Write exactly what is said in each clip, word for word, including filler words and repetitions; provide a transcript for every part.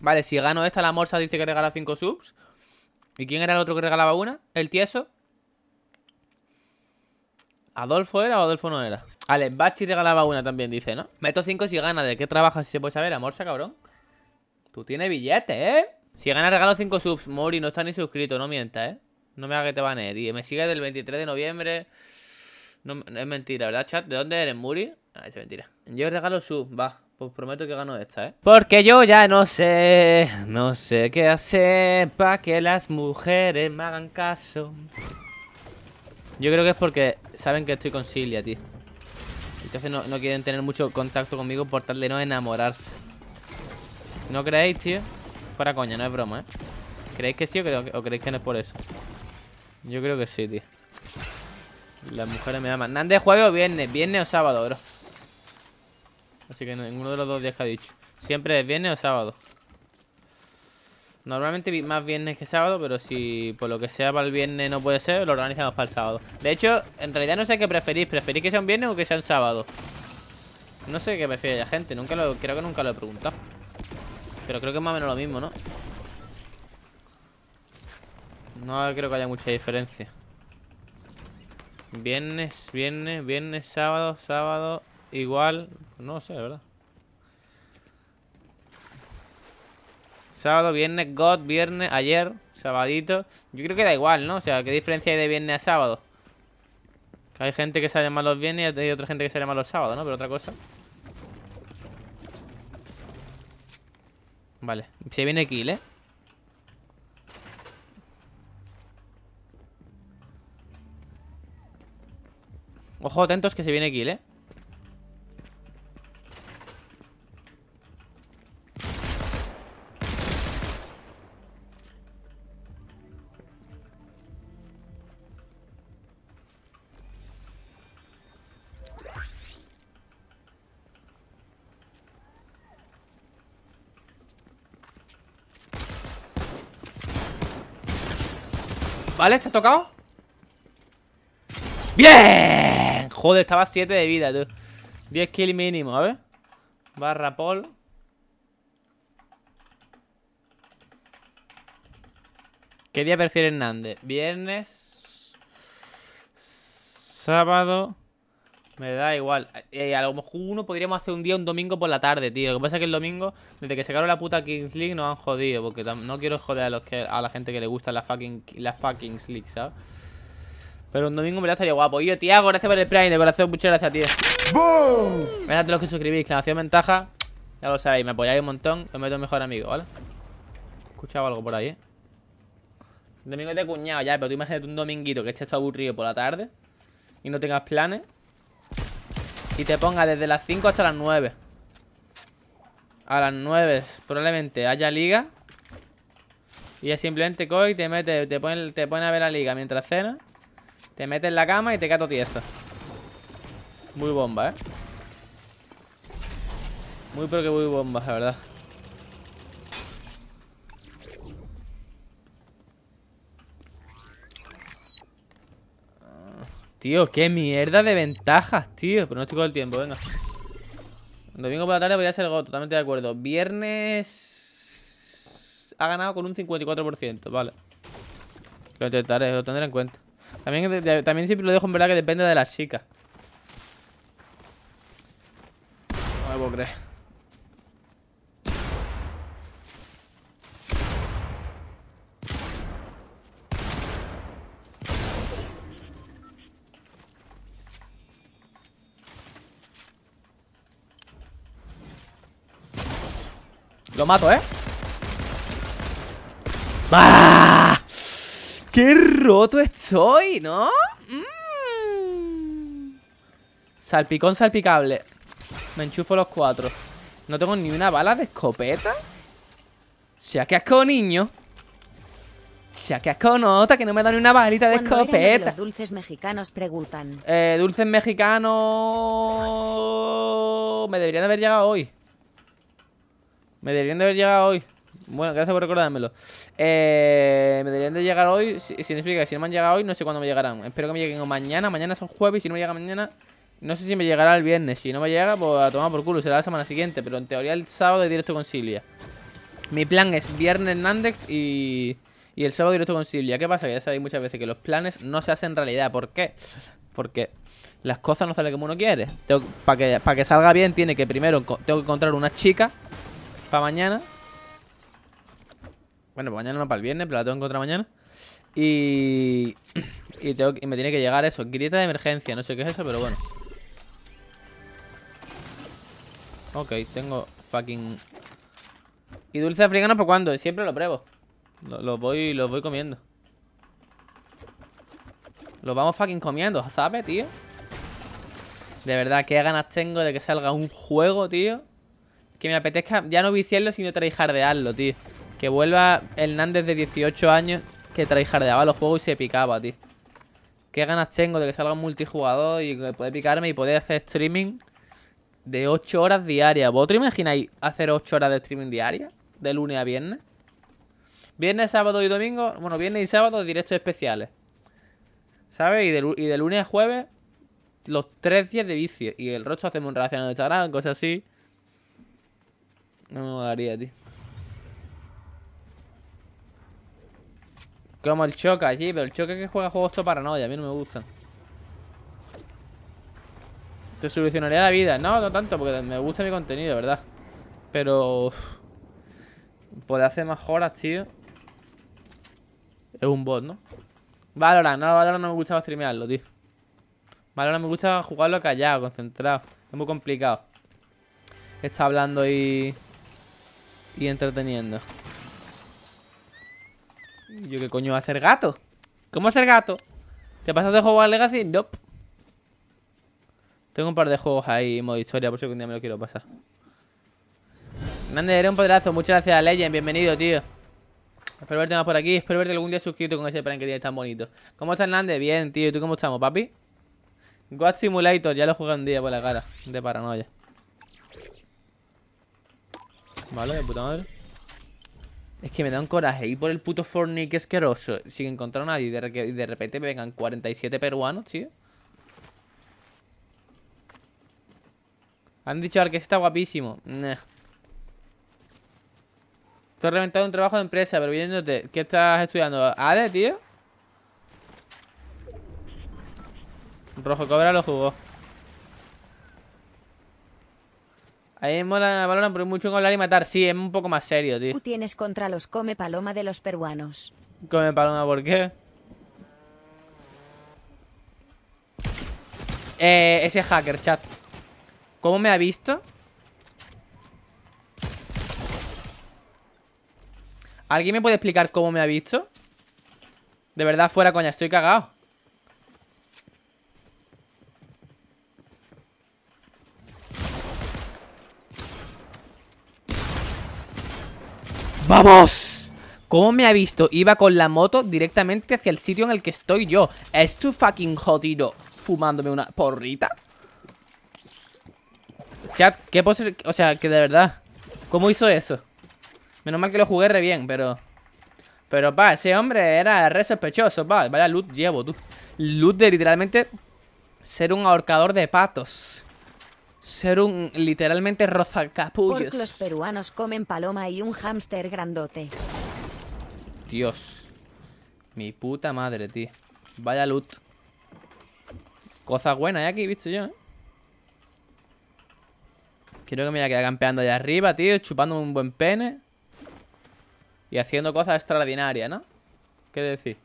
Vale, si gano esta, la morsa dice que regala cinco subs. ¿Y quién era el otro que regalaba una? ¿El tieso? ¿Adolfo era o Adolfo no era? Vale, Bachi regalaba una también, dice, ¿no? Meto cinco si gana. ¿De qué trabajas? Si se puede saber, la morsa, cabrón. Tú tienes billete, ¿eh? Si gana, regalo cinco subs. Mori, no está ni suscrito, no mientas, ¿eh? No me hagas que te banees, tío. Me sigue del veintitrés de noviembre. No, es mentira, ¿verdad, chat? ¿De dónde eres, Muri? Ah, es mentira. Yo regalo subs, va. Pues prometo que gano esta, ¿eh? Porque yo ya no sé, no sé qué hacer para que las mujeres me hagan caso. Yo creo que es porque saben que estoy con Silvia, tío. Entonces no, no quieren tener mucho contacto conmigo por tal de no enamorarse. ¿No creéis, tío? Para coña, no es broma, ¿eh? ¿Creéis que sí o, cre o creéis que no es por eso? Yo creo que sí, tío. Las mujeres me aman. Nández, jueves o viernes. Viernes o sábado, bro. Así que ninguno de los dos días que ha dicho. Siempre es viernes o sábado. Normalmente más viernes que sábado, pero si por lo que sea para el viernes no puede ser, lo organizamos para el sábado. De hecho, en realidad no sé qué preferís. ¿Preferís que sea un viernes o que sea un sábado? No sé qué prefiere la gente. Nunca lo, creo que nunca lo he preguntado. Pero creo que es más o menos lo mismo, ¿no? No creo que haya mucha diferencia. Viernes, viernes, viernes, sábado, sábado... Igual, no sé, la verdad. Sábado, viernes, God, viernes, ayer, sabadito. Yo creo que da igual, ¿no? O sea, ¿qué diferencia hay de viernes a sábado? Que hay gente que sale más los viernes y hay otra gente que sale más los sábados, ¿no? Pero otra cosa. Vale, se viene kill, ¿eh? Ojo, atentos que se viene kill, ¿eh? Vale, ¿está tocado? ¡Bien! Joder, estaba siete de vida, tú. diez kills mínimo, a ver. Barra Paul. ¿Qué día prefiere Nández? Viernes. Sábado. Me da igual. Eh, a lo mejor uno podríamos hacer un día, un domingo por la tarde, tío. Lo que pasa es que el domingo, desde que se acabó la puta Kings League, nos han jodido. Porque no quiero joder a los que a la gente que le gusta la fucking, la fucking League, ¿sabes? Pero un domingo me la estaría guapo. Oye, Tiago, gracias por el Prime, de corazón, muchas gracias, tío. ¡Boom! Gracias a los que suscribís, exclamación ventaja. Ya lo sabéis, me apoyáis un montón. Os meto mejor amigo, ¿vale? He escuchado algo por ahí, ¿eh? El domingo es de cuñado ya, pero tú imagínate un dominguito que estés todo aburrido por la tarde y no tengas planes. Y te ponga desde las cinco hasta las nueve. A las nueve probablemente haya liga. Y ya simplemente coge y te mete, te pone, te pone a ver la liga mientras cena. Te mete en la cama y te cato tieso. Muy bomba, ¿eh? Muy pero que muy bomba, la verdad. Tío, qué mierda de ventajas, tío. Pronóstico del tiempo, venga. Domingo por la tarde podría ser God, totalmente de acuerdo. Viernes ha ganado con un cincuenta y cuatro por ciento, vale. Lo intentaré, lo tendré en cuenta. También, de, también siempre lo dejo en verdad que depende de las chicas. No me puedo creer. Lo mato, ¿eh? ¡Ah! ¡Qué roto estoy! ¿No? Mm. Salpicón salpicable. Me enchufo los cuatro. No tengo ni una bala de escopeta. Se ha quedado, niño. Se ha quedado nota que no me da ni una balita de escopeta. Los dulces mexicanos preguntan. Eh, dulces mexicanos... Me deberían haber llegado hoy. Me deberían de haber llegado hoy. Bueno, gracias por recordármelo. Eh, me deberían de llegar hoy. Significa que si no me han llegado hoy, no sé cuándo me llegarán. Espero que me lleguen mañana. Mañana son jueves. Si no me llega mañana, no sé si me llegará el viernes. Si no me llega, pues a tomar por culo. Será la semana siguiente. Pero en teoría el sábado es directo con Silvia. Mi plan es viernes Nández y, y el sábado directo con Silvia. ¿Qué pasa? Que ya sabéis muchas veces que los planes no se hacen realidad. ¿Por qué? Porque las cosas no salen como uno quiere. Para que, pa que salga bien tiene que primero tengo que encontrar una chica para mañana. Bueno, pues mañana no, para el viernes, pero la tengo que encontrar mañana. Y, y, tengo, y me tiene que llegar eso, grita de emergencia. No sé qué es eso, pero bueno. Ok, tengo fucking... ¿Y dulce africano para cuándo? Siempre lo pruebo. Los lo voy, lo voy comiendo. Los vamos fucking comiendo, ¿sabes, tío? De verdad, qué ganas tengo de que salga un juego, tío. Que me apetezca ya no viciarlo, sino tryhardearlo, tío. Que vuelva el Nández de dieciocho años que tryhardeaba los juegos y se picaba, tío. Qué ganas tengo de que salga un multijugador y poder picarme y poder hacer streaming de ocho horas diarias. ¿Vosotros imagináis hacer ocho horas de streaming diarias? De lunes a viernes. Viernes, sábado y domingo. Bueno, viernes y sábado directos especiales, ¿sabes? Y de, y de lunes a jueves los tres días de vicio. Y el resto hacemos un relacionado de Instagram, cosas así. No me daría, tío. Como el Choca allí, pero el Choca que juega juegos esto paranoia, a mí no me gustan. Te solucionaría la vida. No, no tanto, porque me gusta mi contenido, ¿verdad? Pero... puede hacer más horas, tío. Es un bot, ¿no? Valorant, no, Valorant no me gustaba streamearlo, tío. Valorant me gusta jugarlo callado, concentrado. Es muy complicado. Está hablando y... y entreteniendo. ¿Yo qué coño voy a hacer gato? ¿Cómo hacer gato? ¿Te pasas de jugar Legacy? Nope. Tengo un par de juegos ahí, modo historia, por si algún día me lo quiero pasar. Nández, eres un podrazo. Muchas gracias a Legend. Bienvenido, tío. Espero verte más por aquí. Espero verte algún día suscrito con ese plan que tienes tan bonito. ¿Cómo estás, Nández? Bien, tío. ¿Y tú cómo estamos, papi? Goat Simulator. Ya lo jugué un día por la cara. De paranoia. Vale, de puta madre. Es que me da un coraje ir por el puto Fortnite, que asqueroso, sin encontrar a nadie. Y de, de repente me vengan cuarenta y siete peruanos, tío. Han dicho que está guapísimo. Nah. Te he reventado un trabajo de empresa, pero viéndote. ¿Qué estás estudiando? ¿Ade, tío? Rojo Cobra lo jugó. Ahí mola, valoran por mucho hablar y matar. Sí, es un poco más serio, tío. Tú tienes contra los come paloma de los peruanos. Come paloma, ¿por qué? Eh, ese hacker, chat. ¿Cómo me ha visto? ¿Alguien me puede explicar cómo me ha visto? De verdad, fuera coña, estoy cagado. ¡Vamos! ¿Cómo me ha visto? Iba con la moto directamente hacia el sitio en el que estoy yo. ¿Es tu fucking jodido fumándome una porrita? Chat, ¿qué pose? O sea, que de verdad, ¿cómo hizo eso? Menos mal que lo jugué re bien, pero... pero, pa, ese hombre era re sospechoso, pa. Vaya loot llevo, tú. Loot de literalmente ser un ahorcador de patos. Ser un literalmente rozacapullos. Porque los peruanos comen paloma y un hámster grandote. Dios. Mi puta madre, tío. Vaya loot. Cosas buenas hay aquí, visto yo, ¿eh? Quiero que me voy a quedar campeando allá arriba, tío. Chupando un buen pene. Y haciendo cosas extraordinarias, ¿no? ¿Qué decir?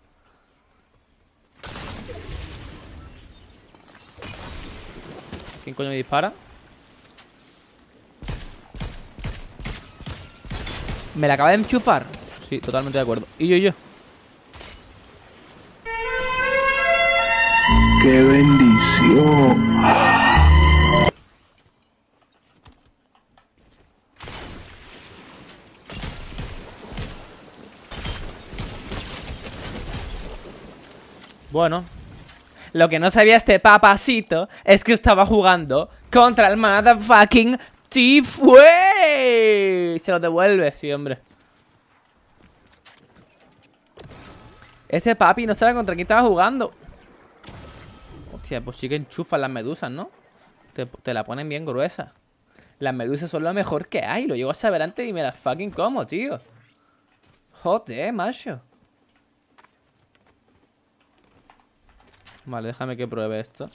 ¿Quién coño me dispara? ¿Me la acaba de enchufar? Sí, totalmente de acuerdo. Y yo, y yo. ¡Qué bendición! Bueno. Lo que no sabía este papacito es que estaba jugando contra el motherfucking Tifue. Se lo devuelve, sí, hombre. Este papi no sabe contra quién estaba jugando. Hostia, pues sí que enchufan las medusas, ¿no? Te, te la ponen bien gruesa. Las medusas son lo mejor que hay. Lo llego a saber antes y me las fucking como, tío. Joder, macho. Vale, déjame que pruebe esto.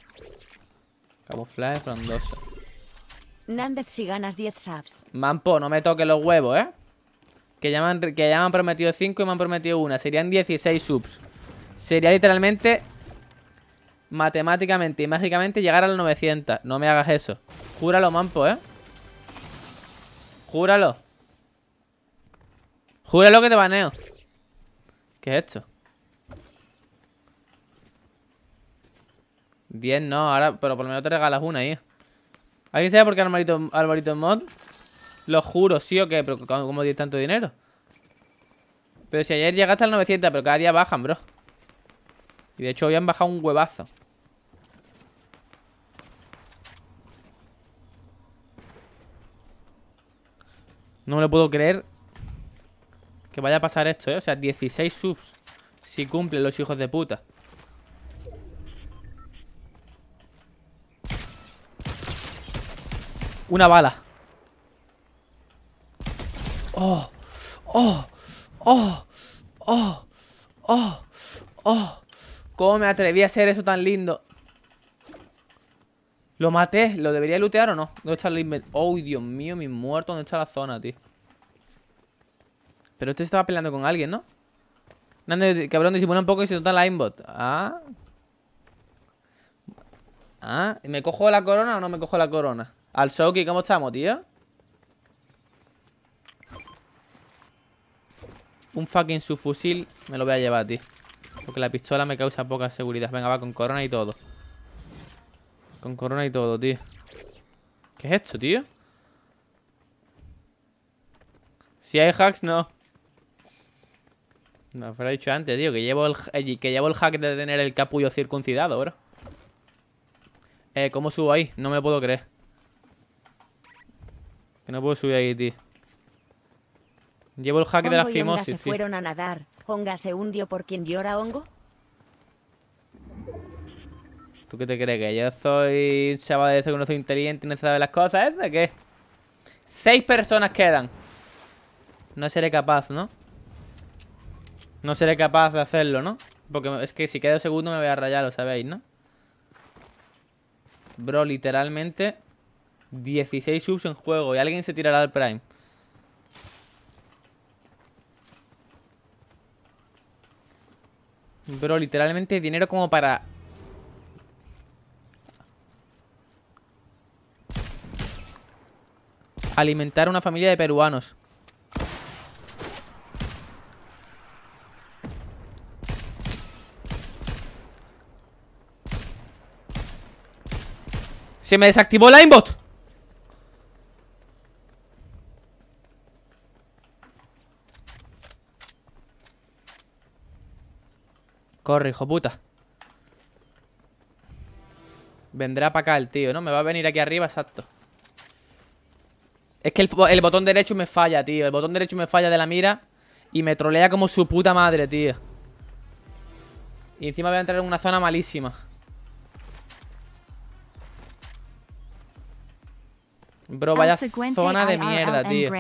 Camuflaje frondoso. Nández, si ganas diez subs. Mampo, no me toques los huevos, ¿eh? Que ya me han, que ya me han prometido cinco y me han prometido una. Serían dieciséis subs. Sería literalmente, matemáticamente y mágicamente, llegar a los novecientos. No me hagas eso. Júralo, Mampo, ¿eh? Júralo. Júralo que te baneo. ¿Qué es esto? diez no, ahora, pero por lo menos te regalas una ahí. ¿Alguien sabe por qué Alvarito, Alvarito Mod? Lo juro, sí o qué, pero ¿cómo tienes tanto dinero? Pero si ayer llegaste al novecientos, pero cada día bajan, bro. Y de hecho hoy han bajado un huevazo. No me lo puedo creer que vaya a pasar esto, ¿eh? O sea, dieciséis subs. Si cumplen los hijos de puta. Una bala. Oh, oh, oh, oh, oh, oh. ¿Cómo me atreví a hacer eso tan lindo? Lo maté. ¿Lo debería lootear o no? ¿Dónde está el inventario? Oh, Dios mío, mis muertos. ¿Dónde está la zona, tío? Pero este estaba peleando con alguien, ¿no? Nández, cabrón, disimula un poco y se nota la aimbot. Ah. Ah. ¿Me cojo la corona o no me cojo la corona? Al Shoki, ¿cómo estamos, tío? Un fucking subfusil me lo voy a llevar, tío. Porque la pistola me causa poca seguridad. Venga, va, con corona y todo. Con corona y todo, tío. ¿Qué es esto, tío? Si hay hacks, no. Me lo he dicho antes, tío. Que llevo el, que llevo el hack de tener el capullo circuncidado, bro. Eh, ¿cómo subo ahí? No me lo puedo creer. Que no puedo subir ahí, tío. Llevo el hack Hongo de la fimosis, se fueron a nadar. Honga se hundió por quien llora, Hongo. ¿Tú qué te crees? ¿Que yo soy chaval de eso que no soy inteligente y no sabe las cosas? ¿Es de qué? Seis personas quedan. No seré capaz, ¿no? No seré capaz de hacerlo, ¿no? Porque es que si quedo segundo me voy a rayar, lo sabéis, ¿no? Bro, literalmente dieciséis subs en juego y alguien se tirará al Prime. Bro, literalmente dinero como para... alimentar una familia de peruanos. Se me desactivó la aimbot. Corre, hijo puta. Vendrá para acá el tío, ¿no? Me va a venir aquí arriba, exacto. Es que el, el botón derecho me falla, tío. El botón derecho me falla de la mira y me trolea como su puta madre, tío. Y encima voy a entrar en una zona malísima. Bro, vaya zona de mierda, tío.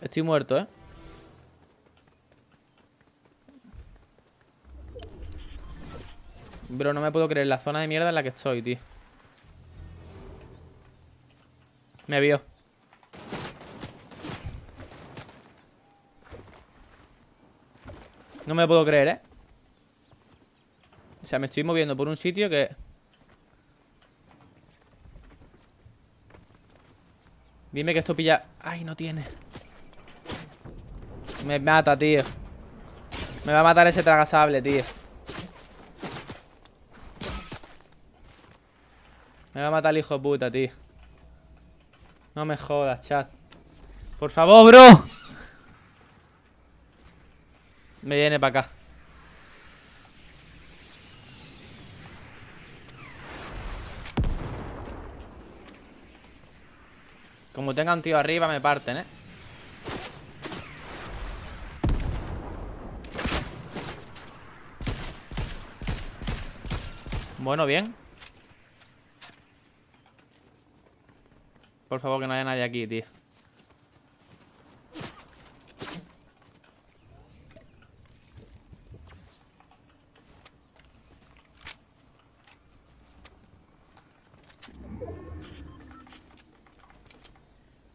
Estoy muerto, ¿eh? Bro, no me puedo creer la zona de mierda en la que estoy, tío. Me vio. No me puedo creer, ¿eh? O sea, me estoy moviendo por un sitio que... Dime que esto pilla... Ay, no tiene. Me mata, tío. Me va a matar ese tragasable, tío. Me va a matar el hijo de puta, tío. No me jodas, chat. Por favor, bro. Me viene para acá. Como tenga un tío arriba, me parten, ¿eh? Bueno, bien. Por favor, que no haya nadie aquí, tío.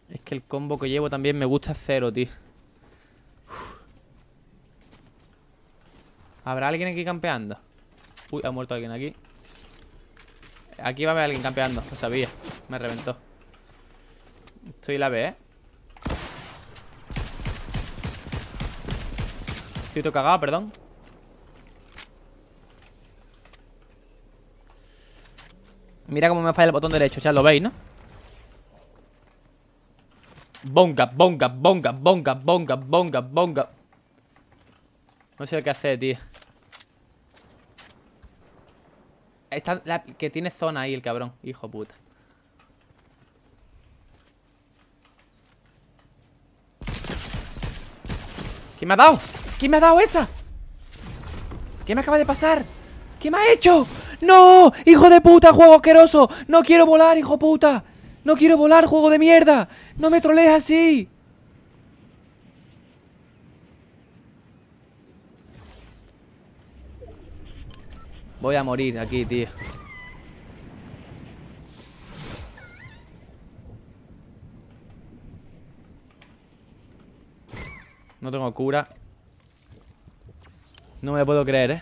Es que el combo que llevo también me gusta cero, tío. Uf. ¿Habrá alguien aquí campeando? Uy, ha muerto alguien aquí. Aquí va a haber alguien campeando, lo sabía. Me reventó. Estoy la B, ¿eh? Estoy todo cagado, perdón. Mira cómo me falla el botón derecho, ya lo veis, ¿no? Bonga, bonga, bonga, bonga, bonga, bonga, bonga. No sé qué hacer, tío. Está la... Que tiene zona ahí el cabrón, hijo puta. ¿Quién me ha dado? ¿Quién me ha dado esa? ¿Qué me acaba de pasar? ¿Qué me ha hecho? ¡No! ¡Hijo de puta, juego asqueroso! ¡No quiero volar, hijo puta! ¡No quiero volar, juego de mierda! ¡No me trolees así! Voy a morir aquí, tío. No tengo cura. No me lo puedo creer, eh.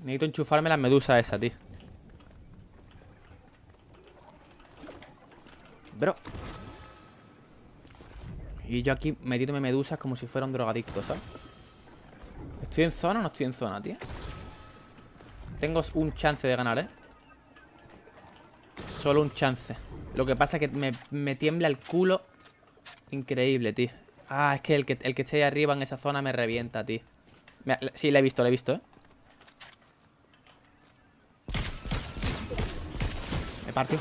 Necesito enchufarme las medusas esas, tío. Bro. Y yo aquí metiéndome medusas como si fuera un drogadicto, ¿sabes? ¿Estoy en zona o no estoy en zona, tío? Tengo un chance de ganar, ¿eh? Solo un chance. Lo que pasa es que me, me tiembla el culo. Increíble, tío. Ah, es que el que, el que esté ahí arriba en esa zona me revienta, tío. Mira, sí, la he visto, la he visto, ¿eh? Me partió.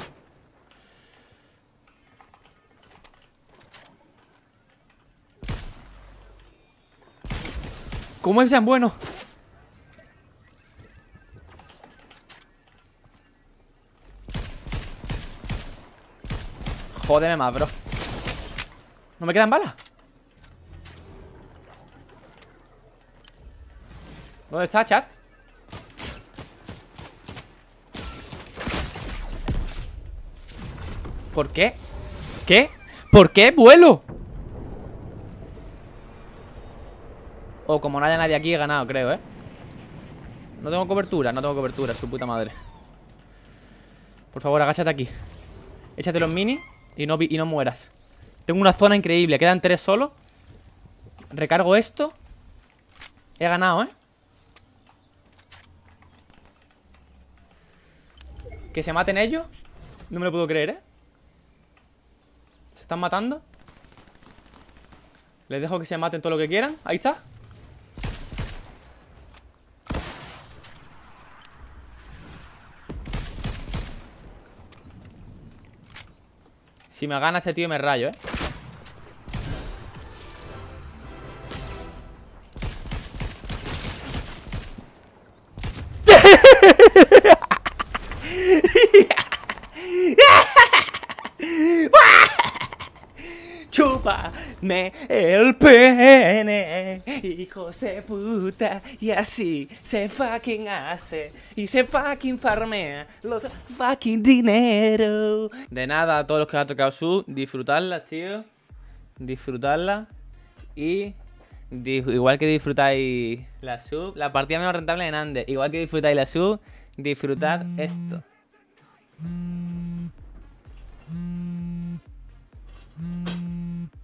¿Cómo es tan bueno? Jódeme más, bro. ¿No me quedan balas? ¿Dónde está, chat? ¿Por qué? ¿Qué? ¿Por qué vuelo? Oh, como no haya nadie aquí, he ganado, creo, ¿eh? No tengo cobertura, no tengo cobertura, su puta madre. Por favor, agáchate aquí. Échate los mini y no, y no mueras. Tengo una zona increíble, quedan tres solo. Recargo esto. He ganado, ¿eh? Que se maten ellos. No me lo puedo creer, ¿eh? Se están matando. Les dejo que se maten todo lo que quieran. Ahí está. Si me gana este tío me rayo, ¿eh? Chúpame el pene, hijo de puta. Y así se fucking hace. Y se fucking farmea los fucking dinero. De nada a todos los que os ha tocado sub. Disfrutarlas, tío. Disfrutarlas. Y igual que disfrutáis la sub, la partida menos rentable de Nández. Igual que disfrutáis la sub, disfrutad esto.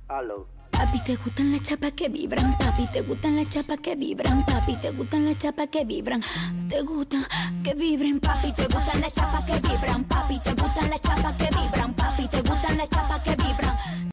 Hello. Papi, te gustan las chapas que vibran, papi, te gustan las chapas que vibran, papi, te gustan las chapas que vibran, te gustan que vibren, papi, te gustan las chapas que vibran, papi, te gustan las chapas que vibran, papi, te gustan las chapas que vibran.